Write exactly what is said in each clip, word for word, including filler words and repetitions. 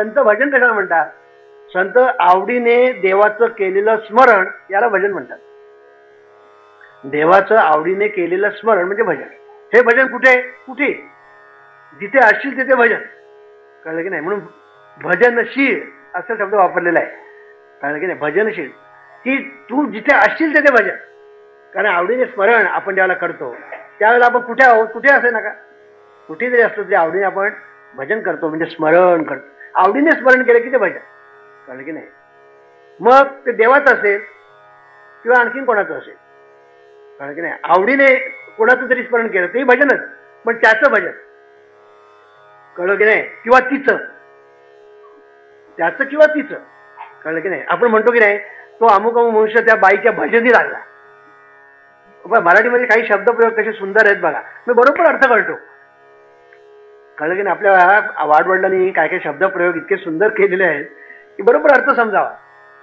संत भजन कशाला म्हणतात? संत आवडीने देवाचं केलेलं स्मरण याला भजन म्हणतात. देवाचं आवडीने केलेलं स्मरण म्हणजे भजन. हे भजन कुठे कुठे जिथे असतील तिथे भजन. कळलं की नाही? म्हणून भजनशील असा शब्द वापरलेला आहे. कळलं की नाही? भजनशील की तू जिथे असतील तिथे भजन. कारण आवडीने स्मरण आपण ज्याला करतो त्यावेळेला आपण कुठे आहोत कुठे असे नका, कुठे जरी असतो तरी आवडीने आपण भजन करतो म्हणजे स्मरण करतो. आवडीने स्मरण केलं की ते भजन. कळलं की नाही? मग ते देवाचं असेल किंवा आणखीन कोणाचं असेल. कळलं की नाही? आवडीने कोणाचं जरी स्मरण केलं तेही भजनच, पण त्याचं भजन. कळलं की नाही? किंवा तिचं, त्याचं किंवा तिचं. कळलं की नाही? आपण म्हणतो की नाही तो अमुक अमुक मनुष्य त्या बाईच्या भजनी लागला. मराठीमध्ये काही शब्दप्रयोग कसे सुंदर आहेत बघा. मी बरोबर अर्थ कळतो. कळलं की नाही? आपल्या वाडवडिलांनी काय काय शब्दप्रयोग इतके सुंदर केलेले आहेत की बरोबर अर्थ समजावा.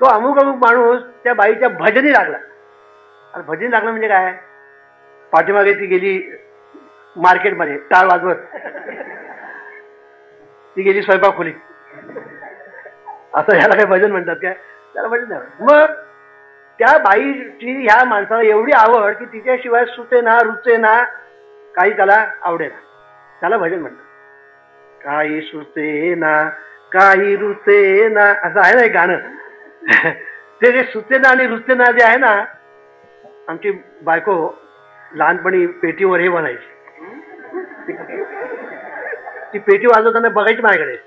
तो अमुक अमुक माणूस त्या बाईच्या भजनी लागला. आणि भजनी लागला म्हणजे काय? पाठीमागे ती गेली मार्केटमध्ये टाळ वाजवत, ती गेली स्वयंपाक खोली. असं ह्याला काय भजन म्हणतात काय? त्याला भजन नाही. मग त्या बाईची ह्या माणसाला एवढी आवड की तिच्याशिवाय सुटे ना रुचे ना काही त्याला आवडे ना, त्याला भजन म्हणतात. काही सुचे ना काही रुचे ना असं आहे ना एक गाणं. ते जे सुचे ना आणि रुचे ना जे आहे ना, आमची बायको लहानपणी पेटीवर हे म्हणायची. ती पेटी वाजवताना बघायची माझ्याकडे.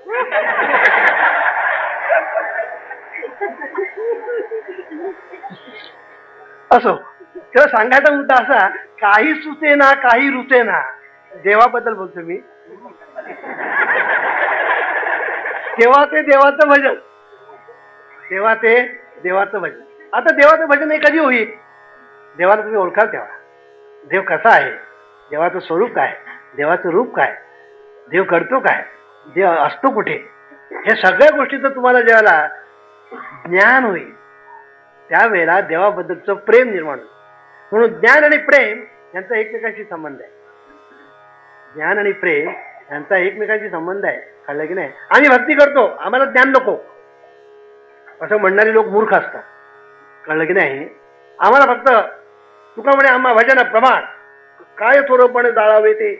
असो तेव्हा सांगायचा मुद्दा असा, काही सुचे ना काही रुचे ना. देवाबद्दल बोलतो मी तेव्हा ते देवाचं भजन, तेव्हा ते देवाचं भजन. आता देवाचं भजन हे कधी होईल? देवाला तुम्ही ओळखाल तेव्हा. देव कसा आहे, देवाचं स्वरूप काय, देवाचं रूप काय, देव करतो काय, देव असतो कुठे, हे सगळ्या गोष्टीचं तुम्हाला ज्याला ज्ञान होईल त्यावेळेला देवाबद्दलचं प्रेम निर्माण होईल. म्हणून ज्ञान आणि प्रेम यांचा एकमेकांशी संबंध आहे. ज्ञान आणि प्रेम यांचा एकमेकांशी संबंध आहे. कळलं की नाही? आम्ही भक्ती करतो, आम्हाला ज्ञान नको असं म्हणणारे लोक मूर्ख असतात. कळलं की नाही? आम्हाला फक्त तुका म्हणे आम्हा भजन प्रमाण काय थोरपणे जाळावे ते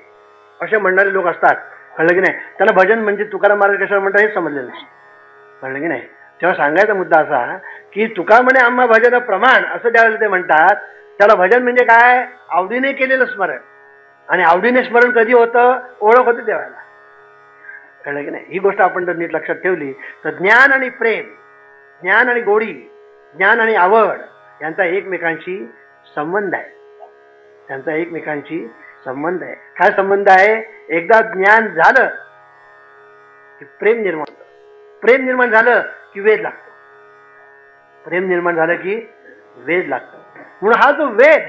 असे म्हणणारे लोक असतात. कळलं की नाही? त्याला भजन म्हणजे तुकाराम महाराज कशाला म्हणतात हे समजलेलं नाही. कळलं की नाही? तेव्हा सांगायचा मुद्दा असा की तुका म्हणे आम्हा भजन प्रमाण असं ज्यावेळेला ते म्हणतात त्याला भजन म्हणजे काय? आवडीने केलेलं स्मरण. आणि आवडीने स्मरण कधी होतं? ओळख होते देवाला. कळलं की नाही? ही गोष्ट आपण जर नीट लक्षात ठेवली तर ज्ञान आणि प्रेम, ज्ञान आणि गोडी, ज्ञान आणि आवड यांचा एकमेकांशी संबंध आहे. त्यांचा एकमेकांशी संबंध आहे. काय संबंध आहे? एकदा ज्ञान झालं की प्रेम निर्माण होतं. प्रेम निर्माण झालं की वेद लागतो. प्रेम निर्माण झालं की वेद लागतो. म्हणून हा जो वेद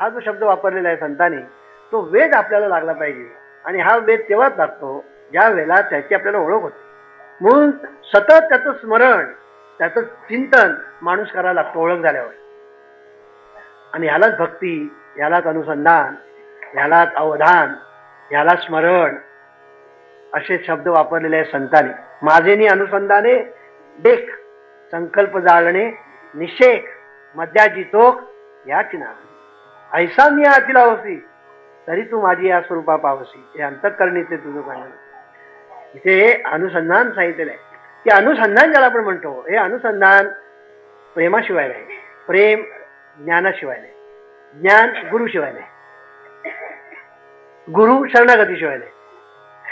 हा जो शब्द वापरलेला आहे संतांनी, तो वेद आपल्याला लागला पाहिजे. आणि हा वेद तेव्हाच लागतो ज्या वेळेला त्याची आपल्याला ओळख होते. म्हणून सतत त्याचं स्मरण, त्याचं चिंतन माणूस करायला लागतो ओळख झाल्यावर. आणि यालाच भक्ती, यालाच अनुसंधान, यालाच अवधान, याला स्मरण असे शब्द वापरलेले आहे संतांनी. माझेनी अनुसंधाने देख, संकल्प जाळणे निषेक, मध्याची तोक याची नाव, ऐसा मी तिला होती तरी तू माझी या स्वरूपा पावसी, हे अंतःकरणीचे तुझं पाहिजे. इथे अनुसंधान सांगितलेलं आहे की अनुसंधान ज्याला आपण म्हणतो हे अनुसंधान प्रेमाशिवाय नाही, प्रेम ज्ञानाशिवाय नाही, ज्ञान गुरुशिवाय नाही, गुरु शरणागतीशिवाय नाही.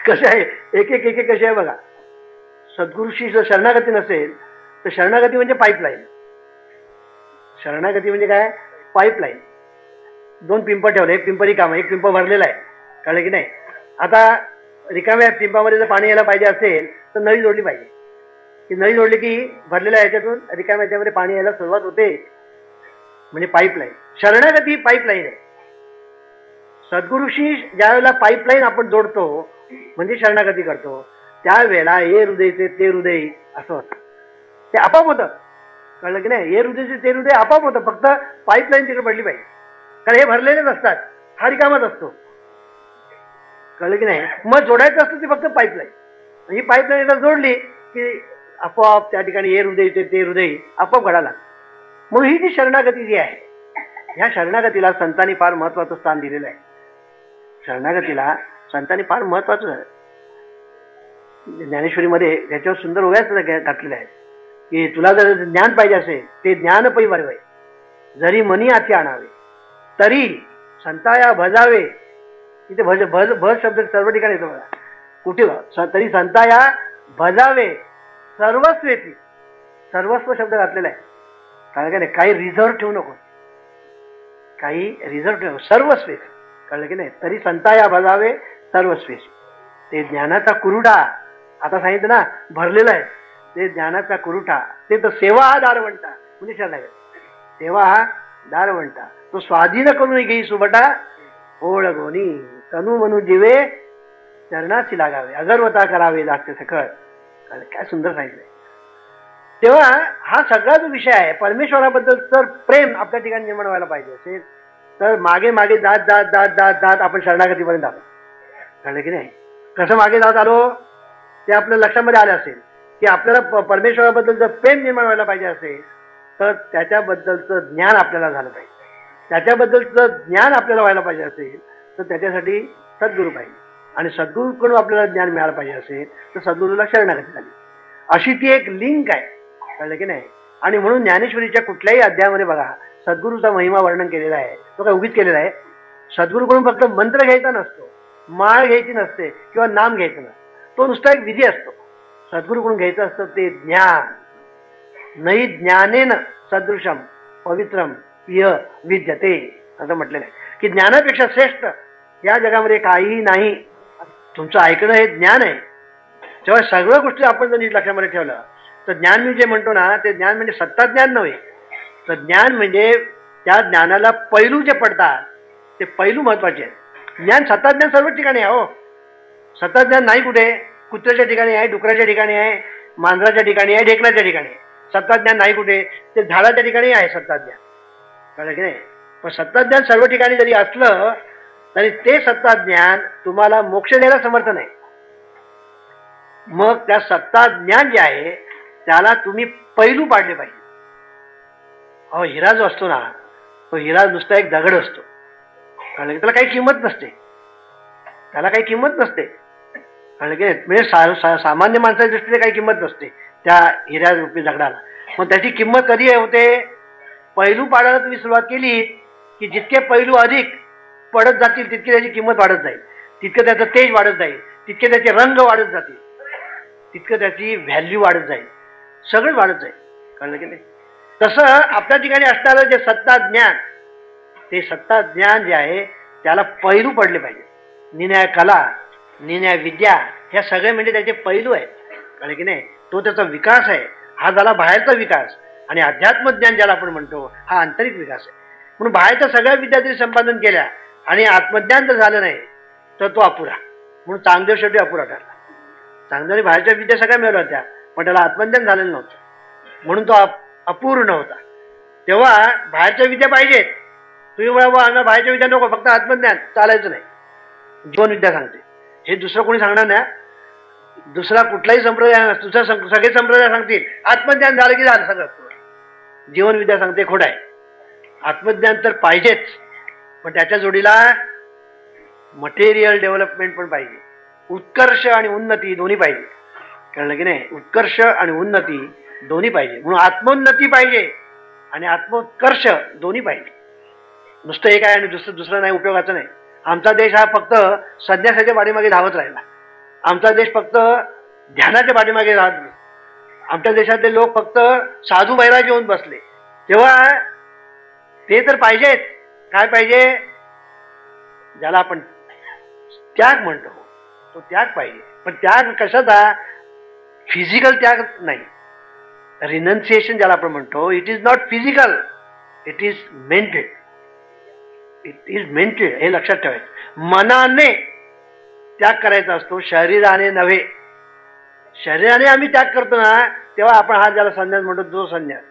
कसे आहे एक एक एक कसे आहे बघा. सद्गुरूशी जर शरणागती नसेल तर शरणागती म्हणजे पाईपलाईन. शरणागती म्हणजे काय? पाईपलाईन. दोन पिंप ठेवले, एक पिंप रिकामा, एक पिंप भरलेला आहे. कळलं की नाही? आता रिकाम्या पिंपामध्ये जर पाणी यायला पाहिजे असेल तर नळी जोडली पाहिजे. की नळी जोडली की भरलेल्या याच्यातून रिकाम्या याच्यामध्ये पाणी यायला सुरुवात होते, म्हणजे पाईपलाईन. शरणागती पाईपलाईन आहे. सद्गुरूशी ज्यावेळेला पाईपलाईन आपण जोडतो म्हणजे शरणागती करतो त्यावेळेला हे हृदयचे ते हृदय असं होतं, ते आपाप होतं. कळलं की नाही? हे हृदयचे ते हृदय आपाप होतं, फक्त पाईपलाईन तिकडे पडली पाहिजे. कारण हे भरलेलेच असतात, हा रिकामाच असतो. कळलं की नाही? मग जोडायचं असतं ते फक्त पाईपलाईन. ही पाईपलाईन एकदा जोडली की आपोआप त्या ठिकाणी हे हृदय ते ते हृदय आपोआप घडाला. म्हणून ही जी शरणागती जी आहे ह्या शरणागतीला संतांनी फार महत्त्वाचं स्थान दिलेलं आहे. शरणागतीला संतांनी फार महत्त्वाचं ज्ञानेश्वरीमध्ये याच्यावर सुंदर ओव्याच टाकलेलं आहे की तुला जर ज्ञान पाहिजे असेल ते ज्ञान पै वरवे जरी मनी आती आणावे तरी संताया भजावे. इथे भज भज भज शब्द सर्व ठिकाणी येतो बघा कुठे तरी संताया भजावे सर्वस्वेती सर्वस्व शब्द घातलेला आहे. कारण काय काही रिझर्व ठेवू नको काही रिझर्व ठेवू सर्वस्वेती कळलं की नाही तरी संताया भजावे सर्वस्वेती. ते ज्ञानाचा कुरुडा आता सांगितलं ना भरलेला आहे ते ज्ञानाचा कुरुटा ते तर सेवा हा दारवंटा म्हणजे शरणागती सेवा हा दारवंटा तो स्वाधीन करून घेई सुबटा ओळगोनी तनु मनु जीवे चरणाशी लागावे अगरवता करावे लागते सकळ. काय सुंदर सांगितलंय. तेव्हा हा सगळा जो विषय आहे परमेश्वराबद्दल तर प्रेम आपल्या ठिकाणी निर्माण व्हायला पाहिजे असेल तर मागे मागे जात जात जात जात जात आपण शरणागतीपर्यंत आलो. कळलं की नाही कसं मागे जात आलो ते आपल्या लक्षामध्ये आलं असेल की आपल्याला परमेश्वराबद्दल जर प्रेम निर्माण व्हायला पाहिजे असेल तर त्याच्याबद्दलचं ज्ञान आपल्याला झालं पाहिजे त्याच्याबद्दलचं ज्ञान आपल्याला व्हायला पाहिजे असेल तर त्याच्यासाठी सद्गुरू पाहिजे आणि सद्गुरूकडून आपल्याला ज्ञान मिळालं पाहिजे असेल तर सद्गुरूला शरणागती झाली अशी ती एक लिंक आहे. कळलं की नाही. आणि म्हणून ज्ञानेश्वरीच्या कुठल्याही अध्यायामध्ये बघा सद्गुरूचा महिमा वर्णन केलेला आहे तो काय उगीच केलेला आहे. सद्गुरूकडून फक्त मंत्र घ्यायचा नसतो माळ घ्यायची नसते किंवा नाम घ्यायचं नसतं तो नुसता एक विधी असतो. सद्गुरूकडून घ्यायचं असतं ते ज्ञान नई ज्ञानेन सदृशम पवित्रम प्रिय विद्यते असं म्हटलेलं आहे की ज्ञानापेक्षा श्रेष्ठ या जगामध्ये काहीही नाही. तुमचं ऐकणं हे ज्ञान आहे. जेव्हा सगळ्या गोष्टी आपण जर नीट लक्षामध्ये ठेवलं तर ज्ञान मी जे म्हणतो ना ते ज्ञान म्हणजे सत्ता ज्ञान नव्हे तर ज्ञान म्हणजे त्या ज्ञानाला पैलू जे पडतात ते पैलू महत्त्वाचे आहेत. ज्ञान सत्ता ज्ञान सर्वच ठिकाणी आहे हो. सत्ता ज्ञान नाही कुठे कुत्र्याच्या ठिकाणी आहे डुकराच्या ठिकाणी आहे मांजराच्या ठिकाणी आहे ढेकणाच्या ठिकाणी आहे. सत्ताज्ञान नाही कुठे ते झाडाच्या ठिकाणी आहे सत्ताज्ञान. कळलं की नाही. पण सत्ताज्ञान सर्व ठिकाणी जरी असलं तरी ते सत्ताज्ञान तुम्हाला मोक्ष द्यायला समर्थ नाही. मग त्या सत्ताज्ञान जे आहे त्याला तुम्ही पैलू पाडले पाहिजे. अहो हिरा जो असतो ना तो हिरा नुसता एक दगड असतो. कळलं की त्याला काही किंमत नसते त्याला काही किंमत नसते. कळलं की म्हणजे सा, सा, सामान्य माणसाच्या दृष्टीने काही किंमत नसते त्या हिऱ्या रुपये दगडाला. मग त्याची किंमत कधी होते पैलू पाडायला तुम्ही सुरुवात केली की जितके पैलू अधिक पडत जातील तितकी त्याची किंमत वाढत जाईल तितकं त्याचं तेज वाढत जाईल तितके त्याचे रंग वाढत जातील तितकं त्याची व्हॅल्यू वाढत जाईल सगळं वाढत जाईल. कळलं की नाही. तसं आपल्या ठिकाणी असणारं जे सत्ता ज्ञान ते सत्ता ज्ञान जे आहे त्याला पैलू पडले पाहिजे. निन्याय कला निन्याय विद्या ह्या सगळे म्हणजे त्याचे पैलू आहेत. कळलं की नाही. तो त्याचा विकास आहे हा झाला बाहेरचा विकास आणि अध्यात्मज्ञान ज्याला आपण म्हणतो हा आंतरिक विकास आहे. म्हणून बाहेरच्या सगळ्या विद्यार्थी संपादन केल्या आणि आत्मज्ञान जर झालं नाही तर तो अपुरा. म्हणून चांगदेव शेवटी अपुरा ठरला. चांगदेवने बाहेरच्या विद्या सगळ्या मिळवल्या होत्या पण त्याला आत्मज्ञान झालेलं नव्हतं म्हणून तो अप अपूर्ण होता. तेव्हा बाहेरच्या विद्या पाहिजेत तुम्ही म्हणावं आम्हाला बाहेरच्या विद्या नको फक्त आत्मज्ञान चालायचं नाही. जीवन विद्या सांगते हे दुसरं कोणी सांगणार नाही. दुसरा कुठलाही संप्रदाय नसतो दुसरा सगळे संप्रदाय सांगतील आत्मज्ञान झालं की झालं सगळं. जीवन विद्या सांगते खोटं आहे. आत्मज्ञान तर पाहिजेच पण त्याच्या जोडीला मटेरियल डेव्हलपमेंट पण पाहिजे उत्कर्ष आणि उन्नती दोन्ही पाहिजे. कळलं की नाही. उत्कर्ष आणि उन्नती दोन्ही पाहिजे. म्हणून आत्मोन्नती पाहिजे आणि आत्मोत्कर्ष दोन्ही पाहिजे. नुसतं एक आहे आणि दुसरं दुसरं नाही उपयोगाचं नाही. आमचा देश हा फक्त संन्यासाच्या पाठीमागे धावत राहिला. आमचा देश फक्त ध्यानाच्या पाठीमागे राहत नाही. आमच्या देशातले लोक फक्त साधू बैराज येऊन बसले. तेव्हा ते तर पाहिजेच काय पाहिजे ज्याला आपण त्याग म्हणतो तो त्याग पाहिजे. पण त्याग कशाचा फिजिकल त्याग नाही. रिनन्सिएशन ज्याला आपण म्हणतो it is not physical it is mental it is mental. हे लक्षात ठेवायचं. मनाने त्याग करायचा असतो शरीराने नव्हे. शरीराने आम्ही त्याग करतो ना तेव्हा आपण हा ज्याला संन्यास म्हणतो तो संन्यास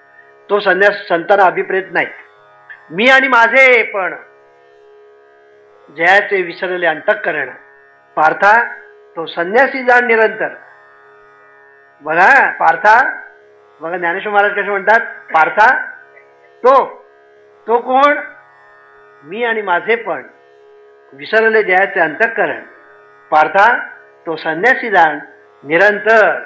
तो संन्यास संतांना अभिप्रेत नाही. मी आणि माझे पण जयाचे विसरले अंतःकरण पार्था तो संन्यासी जाण निरंतर बघा पार्था, बघा ज्ञानेश्वर महाराज कसे म्हणतात, पार्था तो तो कोण, मी आणि माझे पण विसरले जयाचे अंतःकरण, पार्था तो संन्यासी दान निरंतर,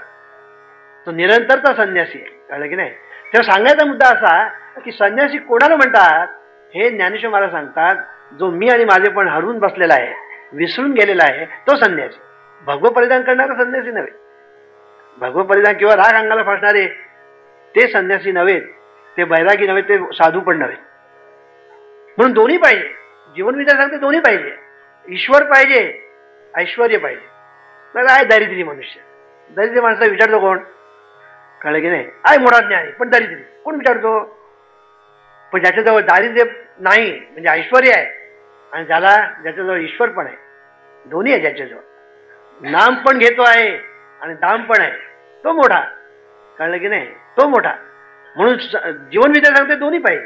तो निरंतरता संन्यासी आहे, कळलं की नाही. तेव्हा सांगायचा मुद्दा असा की संन्यासी कोणाला म्हणतात हे ज्ञानेश्वर महाराज सांगतात, जो मी आणि माझे पण हरवून बसलेला आहे, विसरून गेलेला आहे, तो संन्यासी. भगव परिधान करणारा संन्यासी नव्हे, भगव परिधान किंवा राग अंगाला फासणारे ते संन्यासी नव्हे, ते बैरागी नव्हे, ते साधू पण नव्हे. म्हणून दोन्ही पाहिजे, जीवनविद्या सांगते दोन्ही पाहिजे, ईश्वर पाहिजे, ऐश्वर्य पाहिजे. मग आहे दारिद्र्य मनुष्य, दारिद्र्य माणसाला विचारतो कोण, कळलं की नाही. आहे मोठा ज्ञानी पण दारिद्र्य कोण विचारतो, पण ज्याच्याजवळ दारिद्र्य नाही म्हणजे ऐश्वर्य आहे, आणि ज्याला ज्याच्याजवळ ईश्वर पण आहे, दोन्ही आहे, ज्याच्याजवळ नाम पण घेतो आहे आणि दाम पण आहे, तो मोठा, कळलं की नाही, तो मोठा. म्हणून जीवनविद्या सांगते दोन्ही पाहिजे,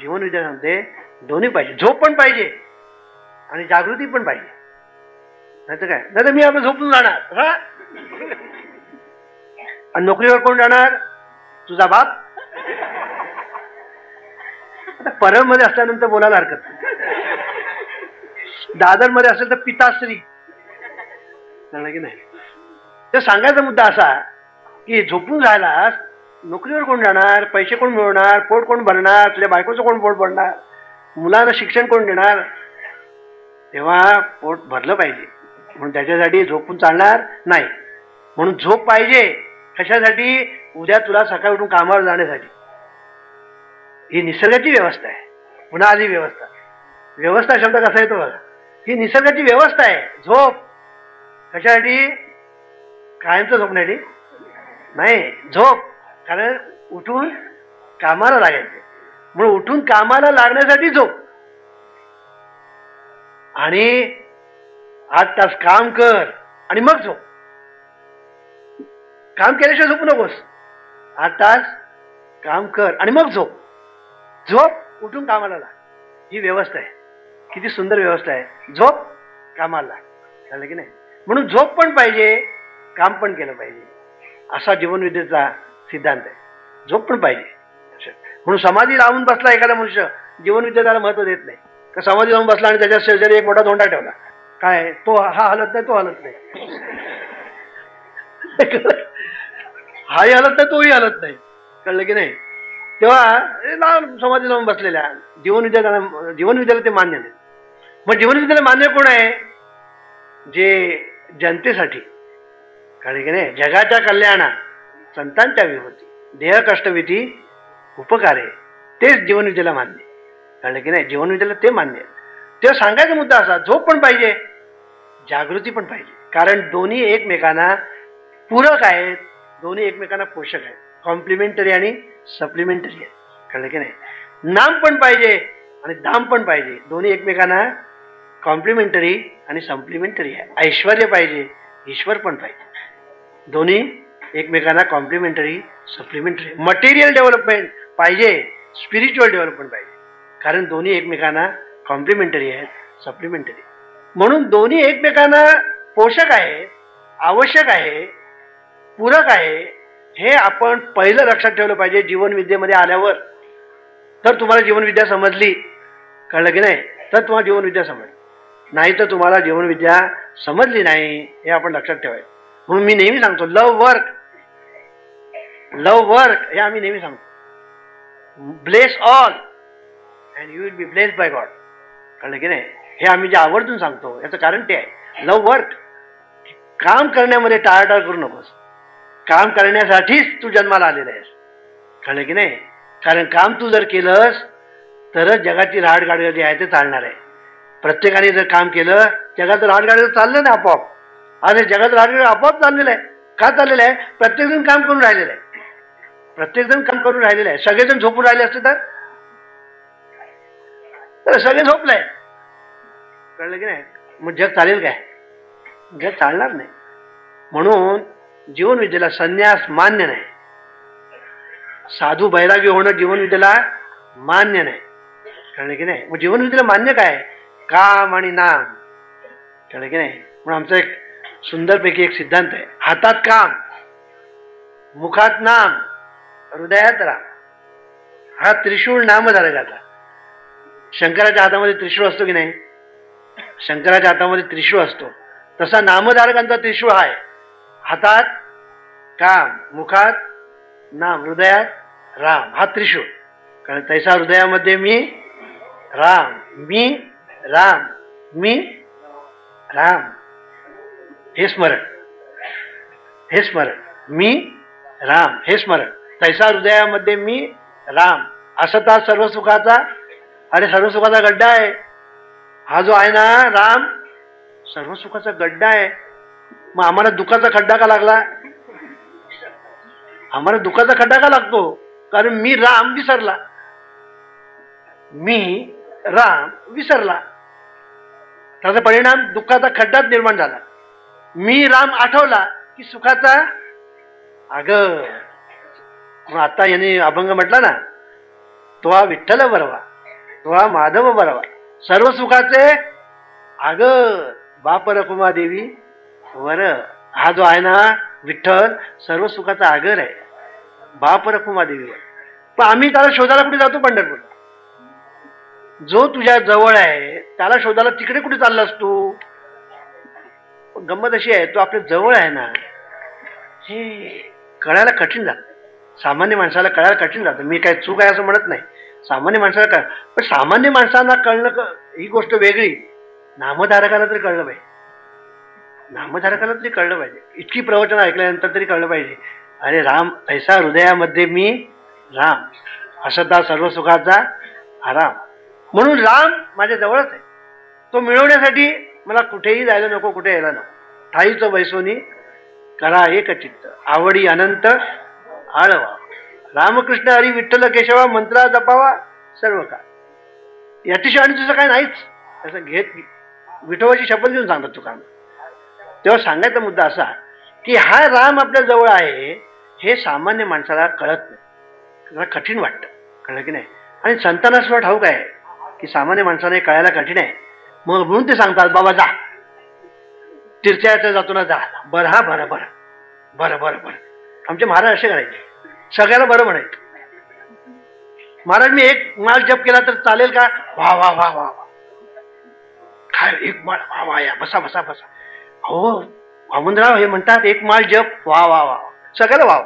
जीवनविद्या सांगते दोन्ही पाहिजे, झोप पण पाहिजे आणि जागृती पण पाहिजे. नाही तर काय, नाही तर मी आपलं झोपून राहणार हा, आणि नोकरीवर कोण राहणार, तुझा बाप. आता परळमध्ये असल्यानंतर बोलायला हरकत नाही, दादरमध्ये असेल तर पिताश्री, कळलं की नाही. तर सांगायचा मुद्दा असा की झोपून राहिलास, नोकरीवर कोण जाणार, पैसे कोण मिळवणार, पोट कोण भरणार, तुझ्या बायकोचं कोण पोट भरणार, मुलांना शिक्षण कोण देणार. तेव्हा पोट भरलं पाहिजे, म्हणून त्याच्यासाठी झोपून चालणार नाही. म्हणून झोप पाहिजे कशासाठी, उद्या तुला सकाळी उठून कामावर जाण्यासाठी. ही निसर्गाची व्यवस्था आहे, पुन्हा आली व्यवस्था, व्यवस्था शब्द कसा येतो बघा, ही निसर्गाची व्यवस्था आहे. झोप कशासाठी, कायमचं झोपण्यासाठी नाही, झोप कारण उठून कामाला लागायचे, म्हणून उठून कामाला लागण्यासाठी झोप. आणि आठ तास काम कर आणि मग झोप, काम केल्याशिवाय झोपू नकोस, आठ तास काम कर आणि मग झोप, झोप उठून कामाला लाग. ही व्यवस्था आहे, किती सुंदर व्यवस्था आहे, झोप कामाला लाग, झालं की नाही. म्हणून झोप पण पाहिजे, काम पण केलं पाहिजे, असा जीवनविद्येचा सिद्धांत आहे. झोप पण पाहिजे, म्हणून समाधी लावून बसला एखादा मनुष्य, जीवनविद्याला महत्त्व देत नाही. का समाधी लावून बसला आणि त्याच्या शेजारी एक मोठा धोंडा ठेवला, काय तो हा हलत नाही, तो हलत नाही, हाही हलत नाही, तोही हलत नाही, कळलं की नाही. तेव्हा समाधी लावून बसलेल्या जीवनविद्याला, जीवनविद्याला ते मान्य नाही. मग जीवनविद्याला मान्य कोण आहे, जे जनतेसाठी, कारण की नाही, जगाच्या कल्याणा संतांच्या विभूती देह कष्टविधी उपकारे, तेच जीवनविद्याला मान्य, कारण की नाही, जीवनविद्याला ते मान्य. तेव्हा सांगायचा मुद्दा असा, झोप पण पाहिजे, जागृती पण पाहिजे, कारण दोन्ही एकमेकांना पूरक आहेत, दोन्ही एकमेकांना पोषक आहेत, कॉम्प्लिमेंटरी आणि सप्लिमेंटरी आहेत, कळलं की नाही. नाम पण पाहिजे आणि दाम पण पाहिजे, दोन्ही एकमेकांना कॉम्प्लिमेंटरी आणि सप्लिमेंटरी आहे. ऐश्वर्य पाहिजे, ईश्वर पण पाहिजे, दोन्ही एकमेकांना कॉम्प्लिमेंटरी सप्लिमेंटरी. मटेरियल डेव्हलपमेंट पाहिजे, स्पिरिच्युअल डेव्हलपमेंट पाहिजे, कारण दोन्ही एकमेकांना कॉम्प्लिमेंटरी आहेत, सप्लिमेंटरी. म्हणून दोन्ही एकमेकांना पोषक आहे, आवश्यक आहे, पूरक आहे, हे आपण पहिलं लक्षात ठेवलं पाहिजे जीवनविद्येमध्ये आल्यावर. तर तुम्हाला जीवनविद्या समजली, कळलं की नाही, तर तुम्हाला जीवनविद्या समजली, नाही तर तुम्हाला जीवनविद्या समजली नाही, हे आपण लक्षात ठेवायचं. म्हणून मी नेहमी सांगतो, लव वर्क, लव वर्क हे आम्ही नेहमी सांगतो, bless all and you will be blessed by God, कळलं की नाही. हे आम्ही जे आवर्जून सांगतो याचं कारण ते आहे, लव वर्क, काम करण्यामध्ये टाळाटाळ करू नकोस, काम करण्यासाठीच तू जन्माला आलेला आहेस, कळलं की नाही. कारण काम तू जर केलंस तरच जगाची राहडगाडी जी आहे ते चालणार आहे. प्रत्येकाने जर काम केलं, जगाचं राहडगाडीचं चाललं ना आपोआप. आज जगाचं राहडगाडी आपोआप चाललेलं आहे, का चाललेलं आहे, प्रत्येकजण काम करून राहिलेलं आहे, प्रत्येकजण काम करून राहिलेलं आहे. सगळेजण झोपून राहिले असते तर सगळे झोपलंय, कळलं की नाही, मग जग चालेल काय, जग चालणार नाही. म्हणून जीवनविद्येला संन्यास मान्य नाही, साधू बैरागी होणं जीवनविद्येला मान्य नाही, कळलं की नाही. मग जीवनविद्येला मान्य काय, काम आणि नाम, कळलं की नाही. म्हणून आमचा एक सुंदरपैकी एक सिद्धांत आहे, हातात काम मुखात नाम, हृदयात राम, हा त्रिशूळ नाम झाला त्याचा. शंकराच्या हातामध्ये त्रिशूळ असतो की नाही? शंकराच्या हातामध्ये त्रिशूळ असतो, तसा नामधारकांचा त्रिशूळ आहे. हातात काम, मुखात नाम, हृदयात राम, हा त्रिशूळ. कारण तैसा हृदयामध्ये मी राम, मी राम, मी राम, हे स्मरण, हे स्मरण, मी राम हे स्मरण. तैसा हृदयामध्ये मी राम, असता सर्व सुखाचा, अरे सर्व सुखाचा गड्डा आहे हा जो आहे ना राम, सर्व सुखाचा गड्डा आहे. मग आम्हाला दुःखाचा खड्डा का लागला? आम्हाला दुःखाचा खड्डा का लागतो? कारण मी राम विसरला, मी राम विसरला, त्याचा परिणाम दुःखाचा खड्डाच निर्माण झाला. मी राम आठवला की सुखाचा अग. मग आता याने अभंग म्हटला ना, तो हा विठ्ठल बरवा, तो हा माधव बरवा, सर्व सुखाचे अग बाप रखुमा देवी वर. हा जो आहे ना विठ्ठल, सर्व सुखाचा आगर आहे, बाप रखुमा देवी वर. पण आम्ही त्याला शोधायला कुठे जातो? पंढरपूर. जो तुझ्या जवळ आहे त्याला शोधायला तिकडे कुठे चाललास तू? गंमत अशी आहे, तो आपल्या जवळ आहे ना, हे कळायला कठीण जातं. सामान्य माणसाला कळायला कठीण जातं. मी काय चूक आहे असं म्हणत नाही, सामान्य माणसाला कळ, पण सामान्य माणसांना कळणं ही गोष्ट वेगळी, नामधारकाला तरी कळलं पाहिजे, नामधारकाला तरी कळलं पाहिजे. इतकी प्रवचनं ऐकल्यानंतर तरी कळलं पाहिजे, अरे राम तैसा हृदयामध्ये मी राम, असता सर्व सुखाचा आराम. म्हणून राम माझ्या जवळच आहे, तो मिळवण्यासाठी मला कुठेही जायला नको, कुठे यायला नको. ठाईचं वैसोनी करा एक चित्त, आवडी अनंत आळवा, रामकृष्ण हरी विठ्ठल केशवा मंत्रा जपावा सर्व काळ. याच्याशी आणि तुझं काय नाहीच असं घेत विठोबाची शपथ घेऊन सांगतात तू काम. तेव्हा सांगायचा मुद्दा असा की हा राम आपल्या जवळ आहे हे सामान्य माणसाला कळत नाही, त्याला कठीण वाटतं, कळलं की नाही? आणि संतांना सुद्धा ठाऊक आहे की सामान्य माणसाला हे कळायला कठीण आहे. मग म्हणून ते सांगतात, बाबा जा तीर्थयात्रा जातो ना, जा बरं, हा बरं बरं बरं बरं बरं. आमचे महाराज असे करायचे, सगळ्याला बरं म्हणायचे. महाराज मी एक माळ जप केला तर चालेल का? वा वा वा वा वा, काय एक माळ, वा वा, या बसा बसा बसा. हो वामनराव हे म्हणतात एक माळ जप, वा वा वा, सगळ्याला वाव,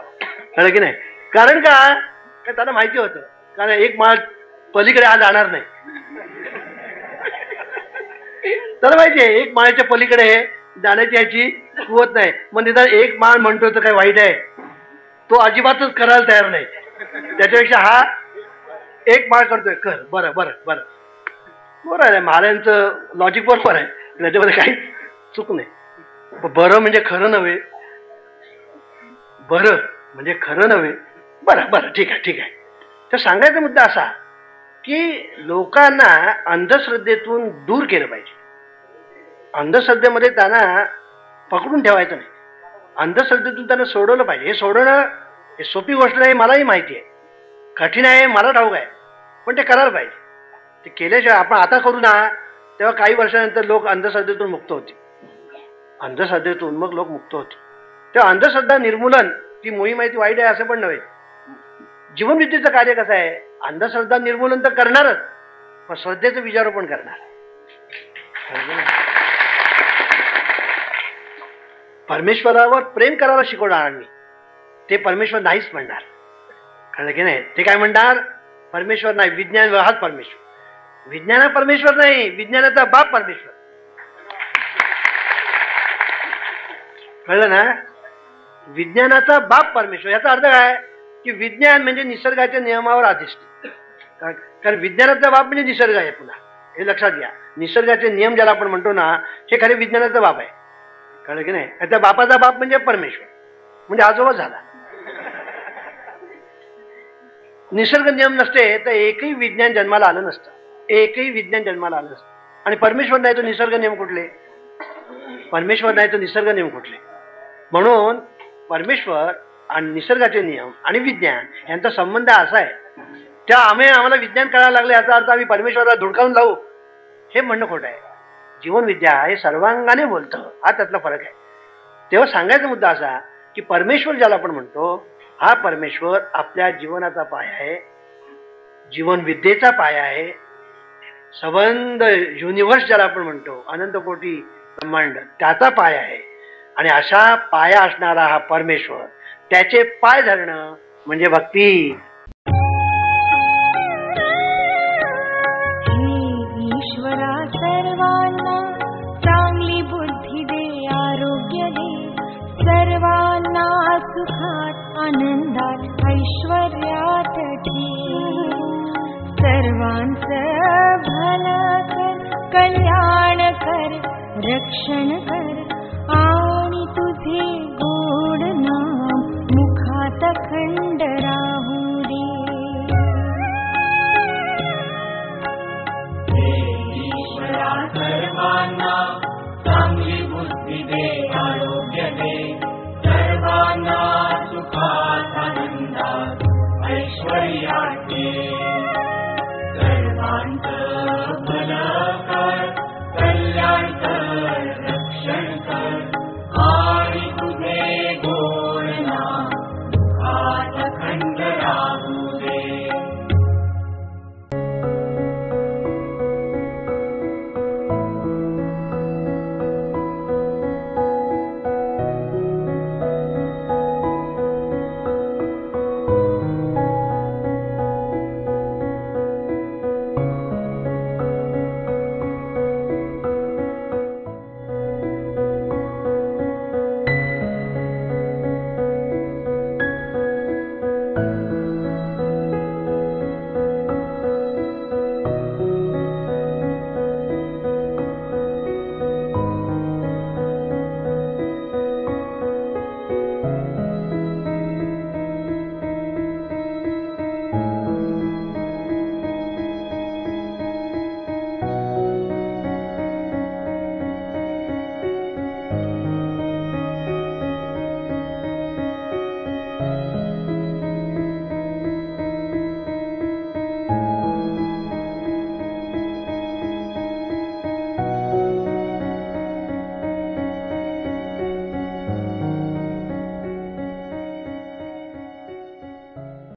कळलं की नाही? कारण का त्यांना माहिती होतं, कारण एक माळ पलीकडे आज जाणार नाही. त्याला माहिती आहे एक माळ्याच्या पलीकडे जाण्याची याची होत नाही. मग निदान एक माळ म्हणतोय तर काय वाईट आहे? तो अजिबातच करायला तयार नाही. त्याच्यापेक्षा हा एक माळ करतोय, कर बरं बरं बरं बरं आहे. महाराजांचं लॉजिक बरोबर आहे, त्याच्यामध्ये काही चूक नाही. बरं म्हणजे खरं नव्हे, बरं म्हणजे खरं नव्हे, बरं बरं ठीक आहे ठीक आहे. तर सांगायचा मुद्दा असा की लोकांना अंधश्रद्धेतून दूर केलं पाहिजे. अंधश्रद्धेमध्ये त्यांना पकडून ठेवायचं नाही, अंधश्रद्धेतून त्यांना सोडवलं पाहिजे. हे सोडवणं हे सोपी गोष्ट नाही, मलाही माहिती आहे, कठीण आहे, मला ठाऊक आहे, पण ते करायला पाहिजे. ते केल्याशिवाय आपण आता करू ना, तेव्हा काही वर्षानंतर लोक अंधश्रद्धेतून मुक्त होते, अंधश्रद्धेतून मग लोक मुक्त होते. तेव्हा अंधश्रद्धा निर्मूलन ती मोहीम आहे, ती वाईट आहे असं पण नव्हे. जीवनविद्येचं कार्य कसं आहे, अंधश्रद्धा निर्मूलन तर करणारच, पण श्रद्धेचं विचारोपण करणार, परमेश्वरावर प्रेम करायला शिकवणार. आम्ही ते परमेश्वर नाहीच म्हणणार, कळलं की नाही? ते काय म्हणणार? परमेश्वर नाही, विज्ञान हाच परमेश्वर. विज्ञान परमेश्वर नाही, विज्ञानाचा बाप परमेश्वर, कळलं ना? विज्ञानाचा बाप परमेश्वर. याचा अर्थ काय की विज्ञान म्हणजे निसर्गाच्या नियमावर अधिष्ठित. कारण विज्ञानाचा बाप म्हणजे निसर्ग आहे. पुन्हा हे लक्षात घ्या, निसर्गाचे नियम ज्याला आपण म्हणतो ना, हे खरे विज्ञानाचा बाप आहे, कळलं की नाही? आता बापाचा बाप म्हणजे परमेश्वर, म्हणजे आजोबा झाला. निसर्ग नियम नसते तर एकही विज्ञान जन्माला आलं नसतं, एकही विज्ञान जन्माला आलं नसतं. आणि परमेश्वर नाही तर निसर्ग नियम कुठले? परमेश्वर नाही तर निसर्ग नियम कुठले? म्हणून परमेश्वर आणि निसर्गाचे नियम आणि विज्ञान यांचा संबंध असा आहे. त्या आम्ही आम्हाला विज्ञान करायला लागले याचा अर्थ आम्ही परमेश्वराला धुडकावून लावू, हे म्हणणं खोटं आहे. जीवनविद्या हे सर्वांगाने बोलतं, हा त्यातला फरक आहे. तेव्हा सांगायचा मुद्दा असा की परमेश्वर ज्याला आपण म्हणतो हा परमेश्वर आपल्या जीवनाचा पाया आहे, जीवन विद्येचा पाया आहे, सबंध युनिवर्स ज्याला आपण म्हणतो अनंत कोटी ब्रह्मांड त्याचा पाया आहे। आणि अशा पाया असणारा हा परमेश्वर त्याचे पाय धरणं म्हणजे भक्ती। ईश्वरा सर्वांना चांगली बुद्धी दे, आरोग्य दे, सर्वांना सुखात आनंदात ऐश्वर्यात ठेव, सर्वांचं भलं कर, कल्याण कर, रक्षण कर, आणि तुझे गोड नाम मुखात खंडरा।